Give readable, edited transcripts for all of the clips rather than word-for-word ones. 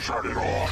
Shut it off.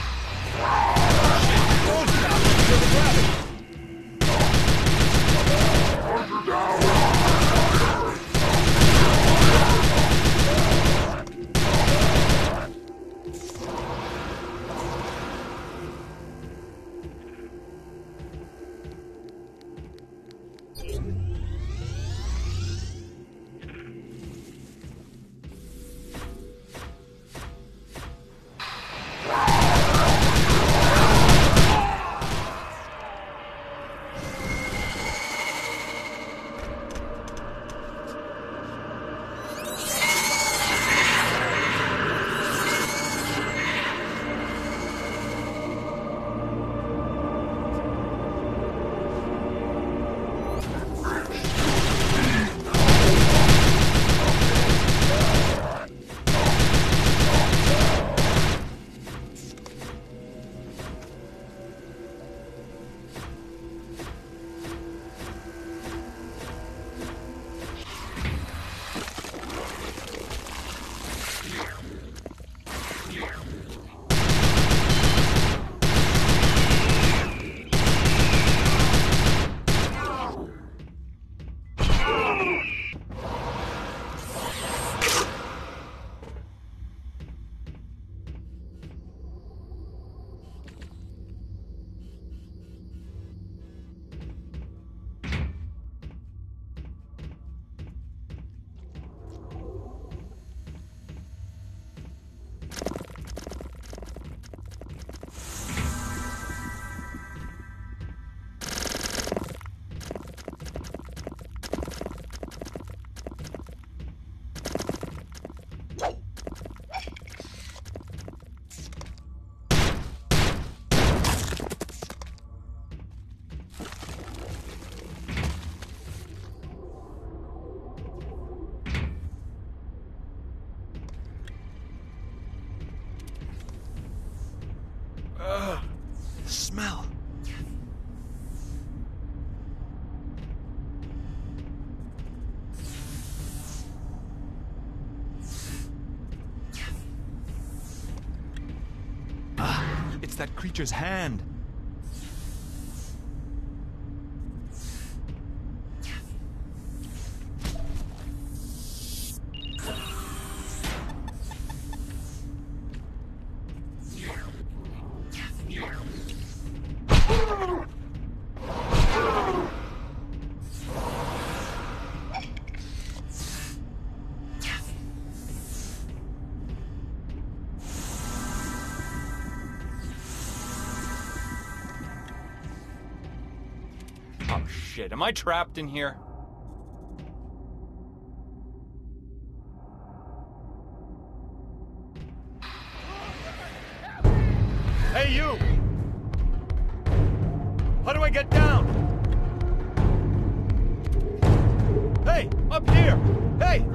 It's that creature's hand. Shit, am I trapped in here? Hey, you! How do I get down? Hey, up here! Hey!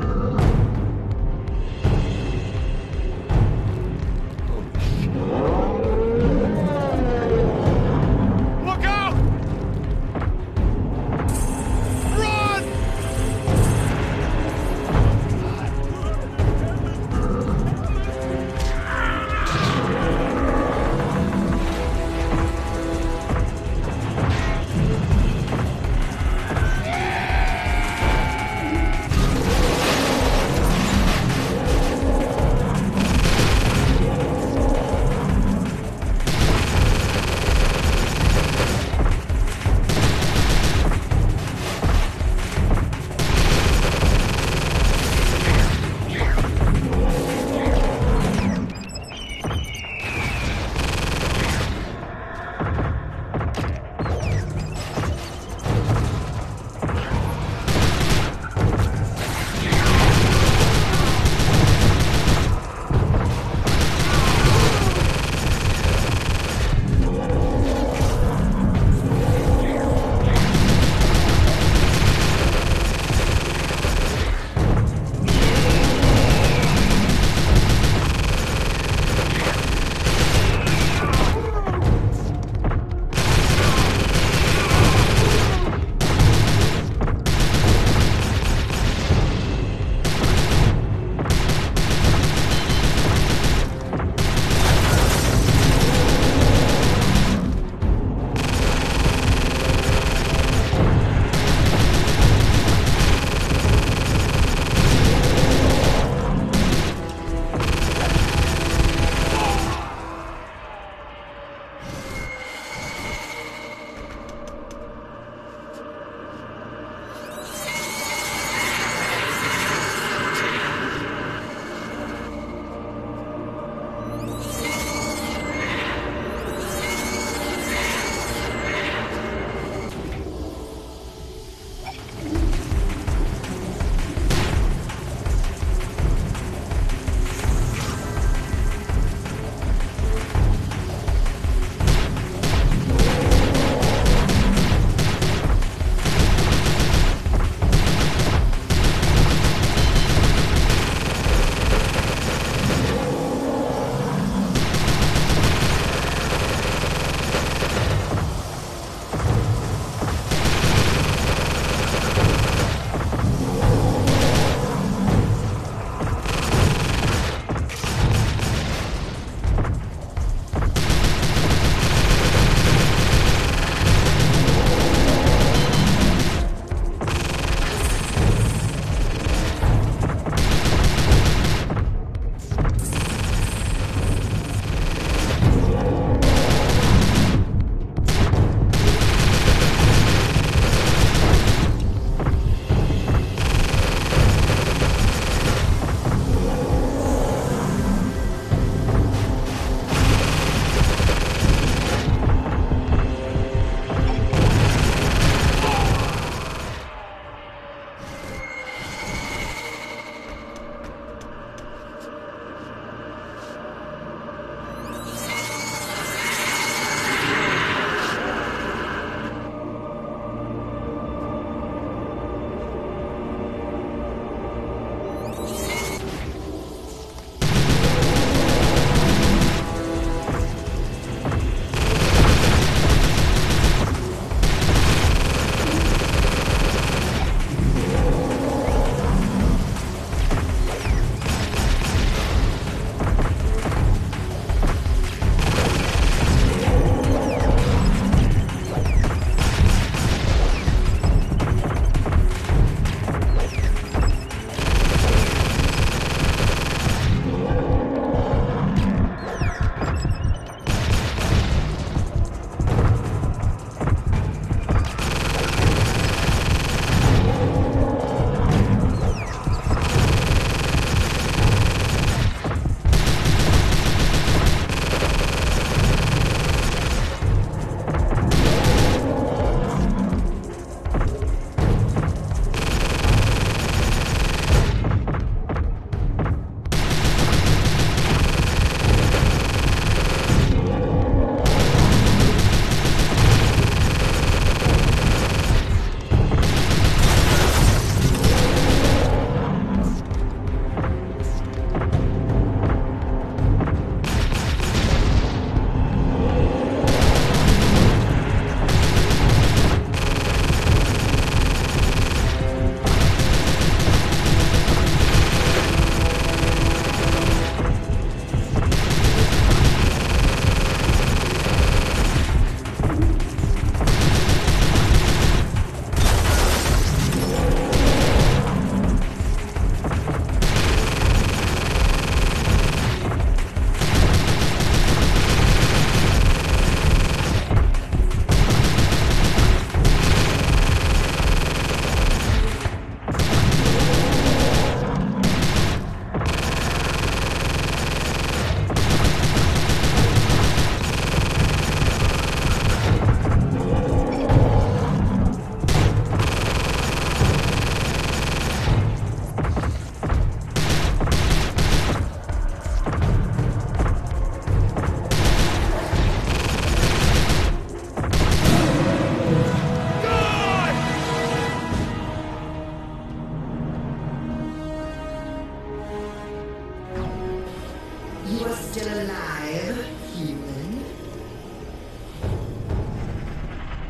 You are still alive, human.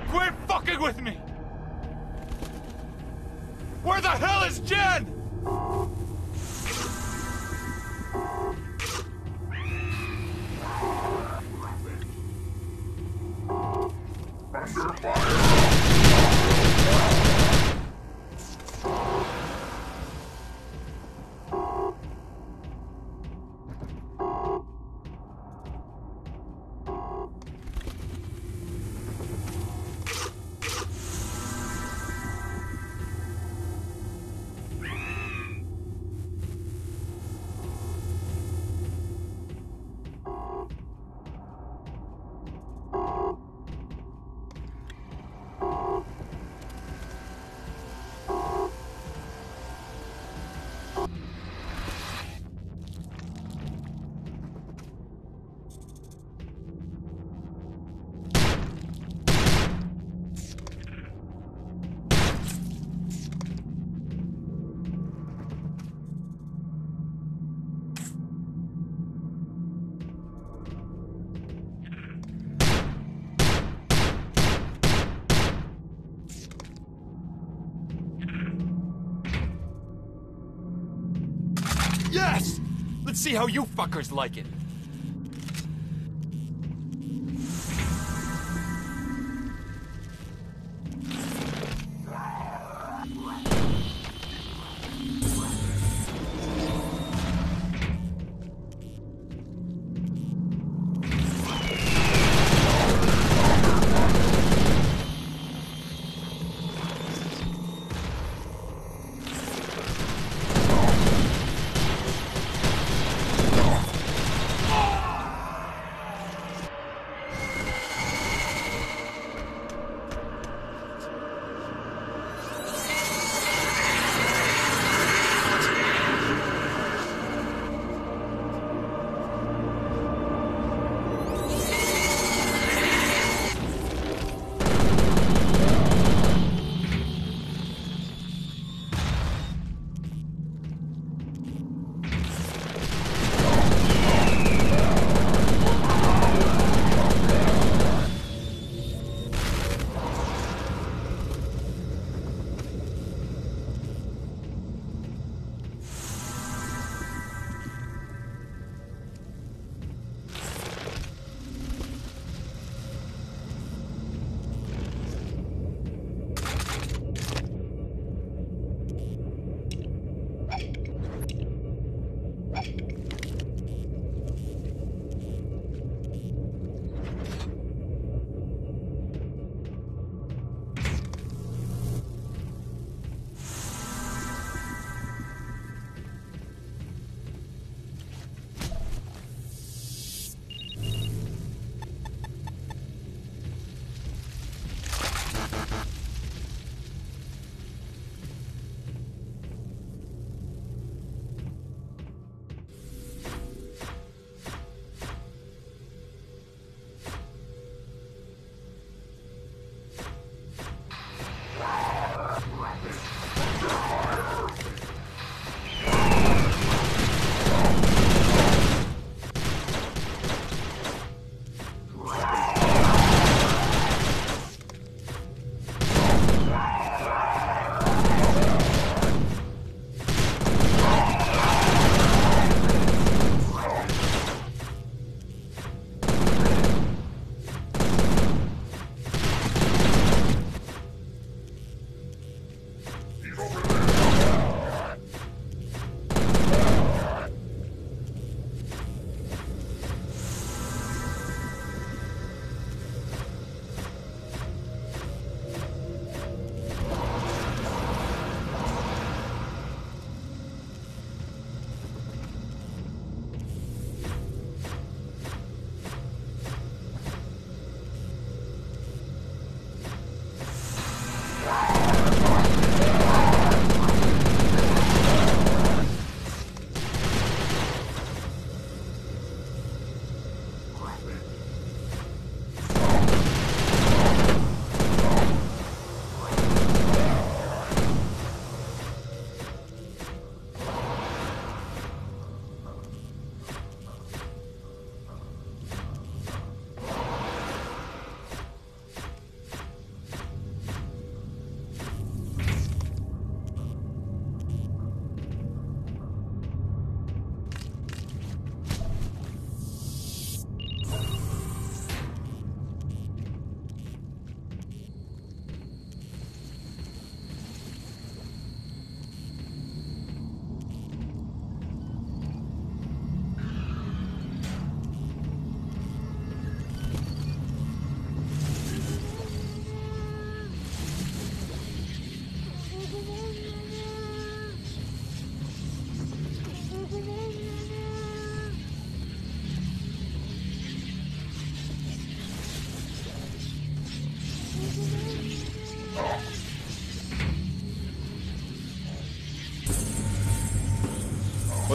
Quit fucking with me! Where the hell is Jen? Under fire. See how you fuckers like it.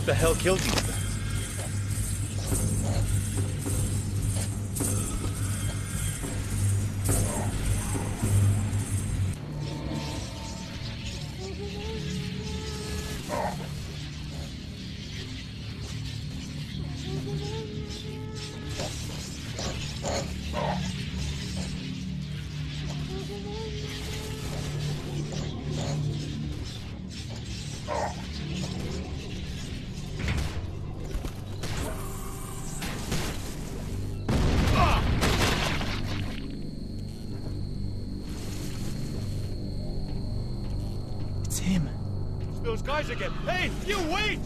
What the hell killed you? Guys again. Hey, you wait!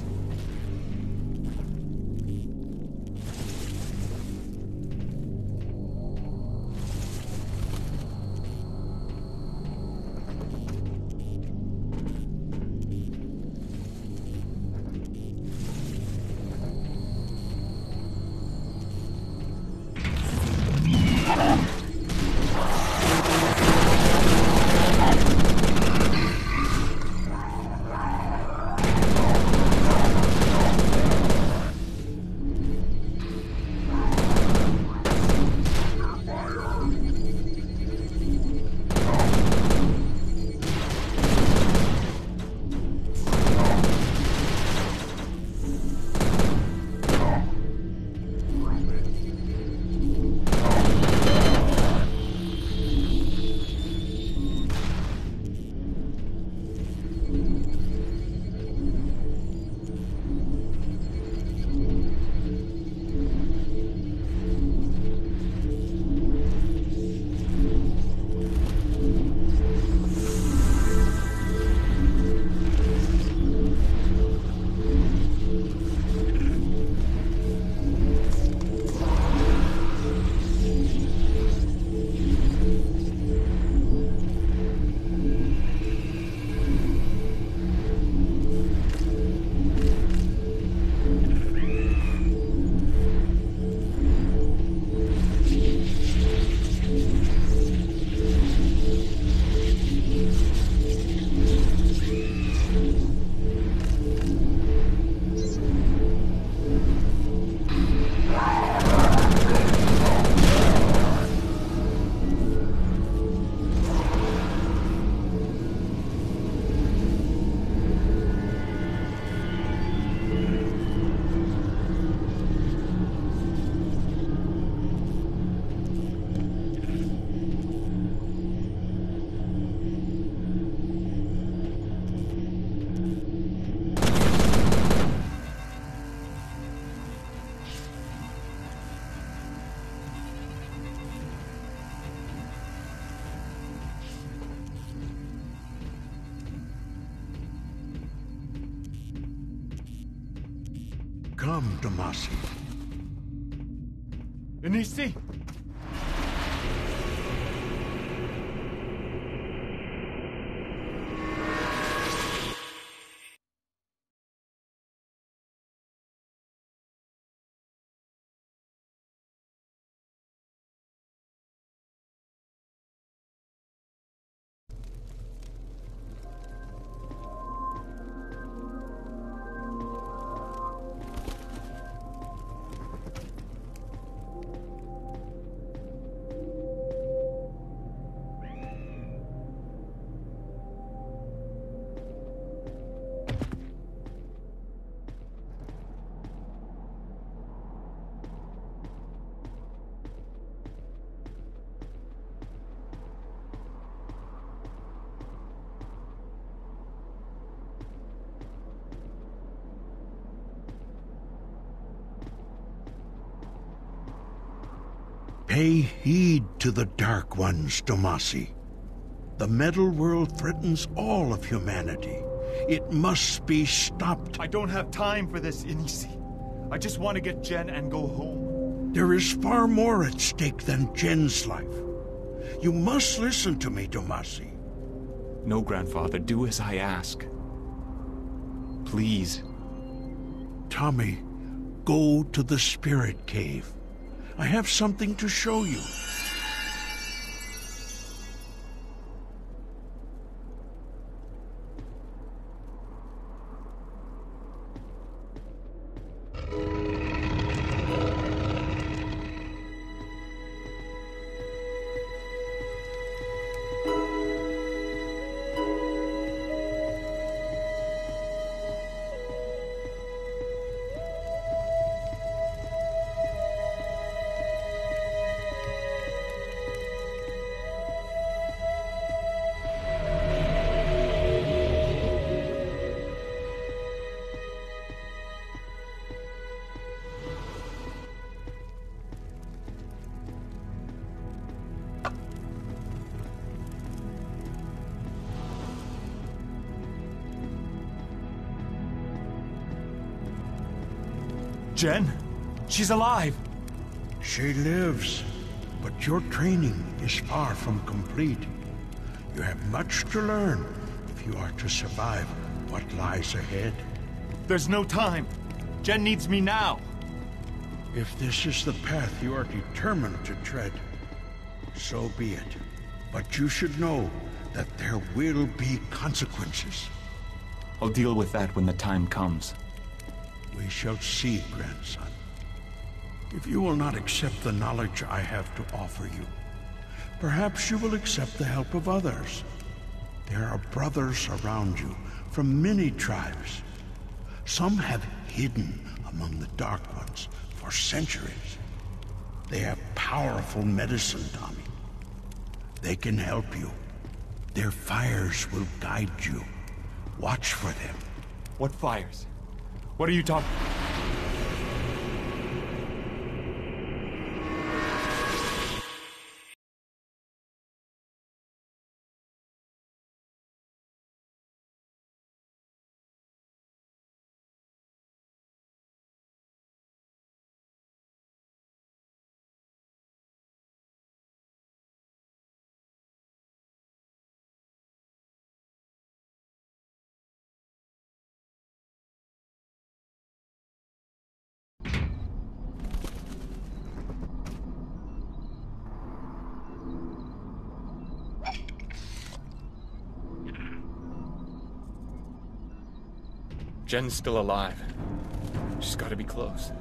Come, Domasi. Inisi! Pay heed to the Dark Ones, Domasi. The metal world threatens all of humanity. It must be stopped. I don't have time for this, Inisi. I just want to get Jen and go home. There is far more at stake than Jen's life. You must listen to me, Domasi. No, Grandfather. Do as I ask. Please. Tommy, go to the Spirit Cave. I have something to show you. Jen? She's alive. She lives, but your training is far from complete. You have much to learn if you are to survive what lies ahead. There's no time. Jen needs me now. If this is the path you are determined to tread, so be it. But you should know that there will be consequences. I'll deal with that when the time comes. We shall see, grandson. If you will not accept the knowledge I have to offer you, perhaps you will accept the help of others. There are brothers around you from many tribes. Some have hidden among the Dark Ones for centuries. They have powerful medicine, Tommy. They can help you. Their fires will guide you. Watch for them. What fires? What are you talking? Jen's still alive. She's got to be close.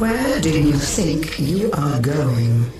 Where do you think you are going?